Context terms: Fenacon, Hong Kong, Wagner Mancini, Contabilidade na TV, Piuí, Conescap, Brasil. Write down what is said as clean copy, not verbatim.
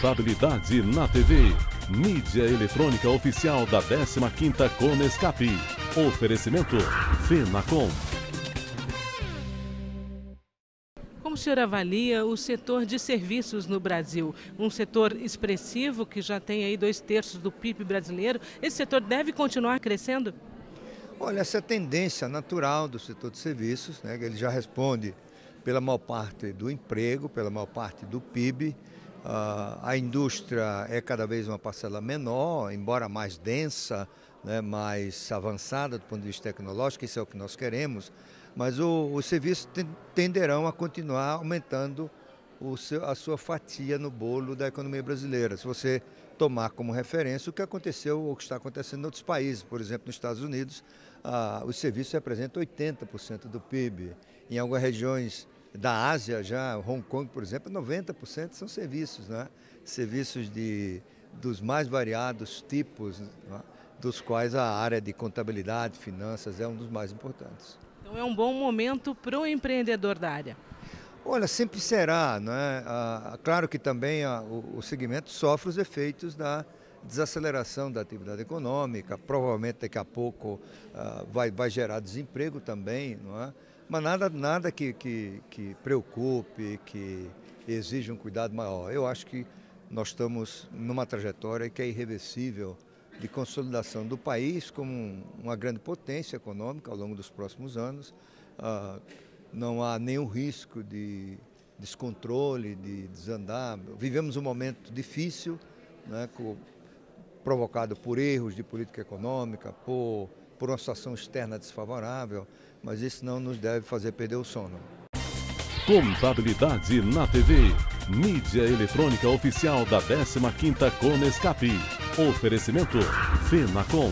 Contabilidade na TV, mídia eletrônica oficial da 15ª Conescap. Oferecimento Fenacon. Como o senhor avalia o setor de serviços no Brasil? Um setor expressivo que já tem aí 2/3 do PIB brasileiro. Esse setor deve continuar crescendo? Olha, essa é a tendência natural do setor de serviços, né? Ele já responde pela maior parte do emprego, pela maior parte do PIB. A indústria é cada vez uma parcela menor, embora mais densa, né, mais avançada do ponto de vista tecnológico, isso é o que nós queremos, mas os serviços tenderão a continuar aumentando a sua fatia no bolo da economia brasileira. Se você tomar como referência o que aconteceu ou o que está acontecendo em outros países, por exemplo, nos Estados Unidos, os serviços representam 80% do PIB, em algumas regiões da Ásia, já Hong Kong, por exemplo, 90% são serviços, né? Serviços dos mais variados tipos, né? Dos quais a área de contabilidade, finanças, é um dos mais importantes. Então é um bom momento para o empreendedor da área? Olha, sempre será, né? Claro que também o segmento sofre os efeitos da desaceleração da atividade econômica, provavelmente daqui a pouco vai gerar desemprego também, não é? Mas nada que preocupe, que exija um cuidado maior. Eu acho que nós estamos numa trajetória que é irreversível de consolidação do país como uma grande potência econômica ao longo dos próximos anos. Não há nenhum risco de descontrole, de desandar. Vivemos um momento difícil, né, provocado por erros de política econômica, por uma situação externa desfavorável, mas isso não nos deve fazer perder o sono. Contabilidade na TV, mídia eletrônica oficial da 15ª Conescap. Oferecimento Fenacon.